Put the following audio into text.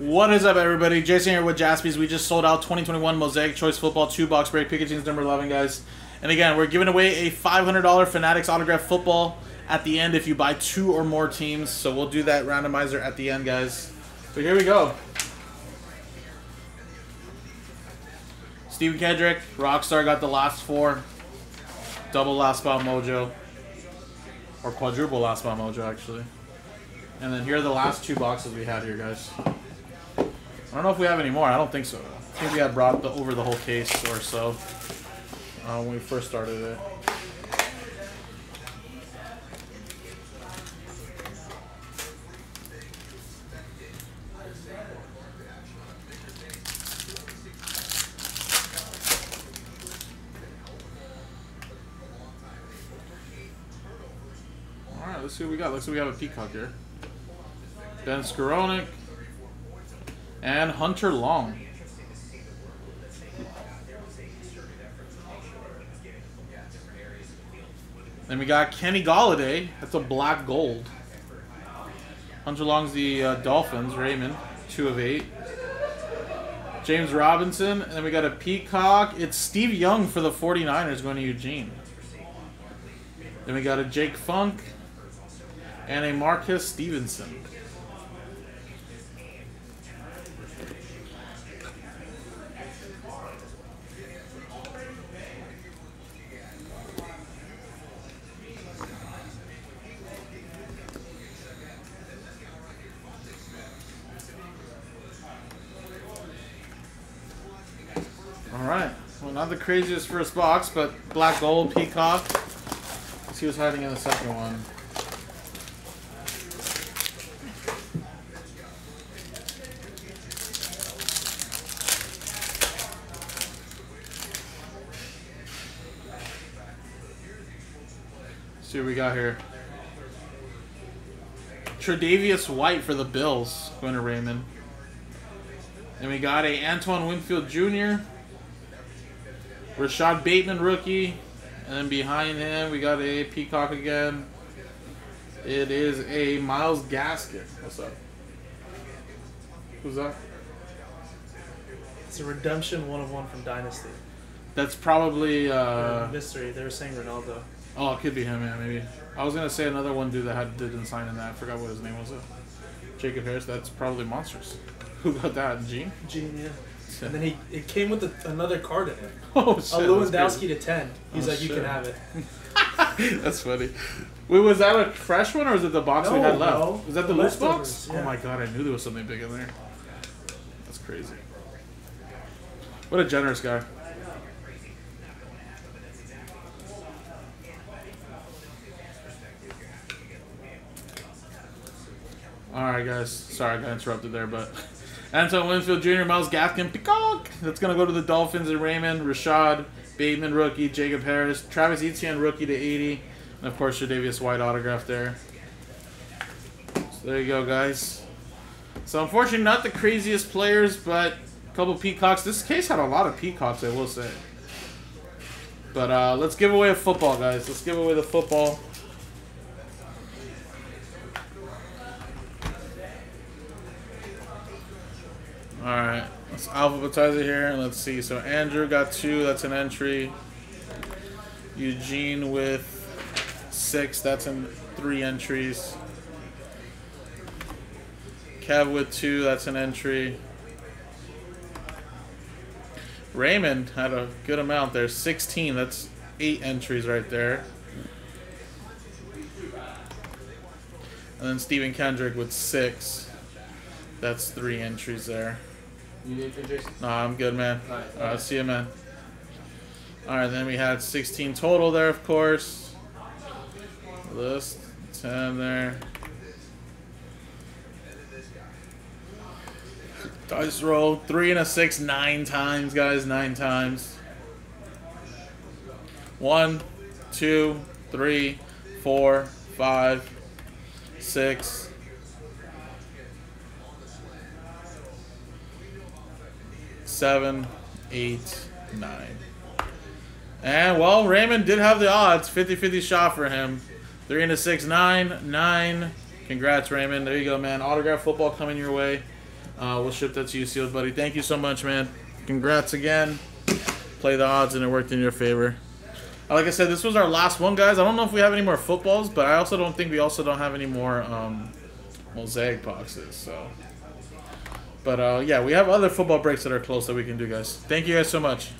What is up, everybody? Jason here with Jaspies. We just sold out 2021 Mosaic Choice Football 2-box break. Pikachu's number 11, guys. And again, we're giving away a $500 Fanatics autograph football at the end if you buy 2 or more teams. So we'll do that randomizer at the end, guys. But here we go. Steven Kendrick, Rockstar got the last 4. Double last spot mojo. Or quadruple last spot mojo, actually. And then here are the last 2 boxes we had here, guys. I don't know if we have any more. I don't think so. I think we had brought over the whole case or so when we first started it. All right, let's see what we got. Looks like we have a peacock here. Ben Skoronek. And Hunter Long. Then we got Kenny Galladay. That's a black gold. Hunter Long's the Dolphins. Raymond, 2 of 8. James Robinson. And then we got a peacock. It's Steve Young for the 49ers going to Eugene. Then we got a Jake Funk. And a Marcus Stevenson. Alright, well, not the craziest first box, but black gold, peacock. Let's see what's hiding in the second one. Let's see what we got here. Tre'Davious White for the Bills, going to Raymond. And we got a Antoine Winfield Jr., Rashad Bateman rookie, and then behind him we got a peacock again. It is a Myles Gaskin. What's up? Who's that? It's a redemption 1 of 1 from Dynasty. That's probably mystery. They were saying Ronaldo. Oh, it could be him, yeah, maybe. I was gonna say another one dude that didn't sign in that. I forgot what his name was. Jacob Harris. That's probably monstrous. Who got that? Gene. Gene, yeah. And then it came with another card in it. Oh, shit. A Lewandowski to 10. He's like, you can have it. That's funny. Wait, was that a fresh one or was it the box we had left? No. Was that the loose box? Yeah. Oh my god, I knew there was something big in there. That's crazy. What a generous guy. Alright, guys. Sorry, I got interrupted there, but. Antoine Winfield Jr., Myles Gaskin, peacock. That's going to go to the Dolphins and Raymond. Rashad Bateman, rookie. Jacob Harris. Travis Etienne, rookie to 80. And, of course, Tre'Davious White autograph there. So there you go, guys. So, unfortunately, not the craziest players, but a couple peacocks. This case had a lot of peacocks, I will say. But let's give away a football, guys. Let's give away the football. Alright, let's alphabetize it here and let's see. So Andrew got 2, that's an entry. Eugene with 6, that's in 3 entries. Kev with 2, that's an entry. Raymond had a good amount there, 16, that's 8 entries right there. And then Steven Kendrick with 6, that's 3 entries there. You need to, Jason? Nah, I'm good, man. All right, see you, man. All right, then we had 16 total there, of course. List 10 there. Dice roll 3 and a 6, 9 times, guys. 9 times. 1, 2, 3, 4, 5, 6. 7, 8, 9. And, well, Raymond did have the odds. 50-50 shot for him. 3 and a 6, 9. 9. Congrats, Raymond. There you go, man. Autograph football coming your way. We'll ship that to you sealed, buddy. Thank you so much, man. Congrats again. Play the odds, and it worked in your favor. Like I said, this was our last one, guys. I don't know if we have any more footballs, but I also don't think we don't have any more mosaic boxes. So, but yeah, we have other football breaks that are close that we can do, guys. Thank you guys so much.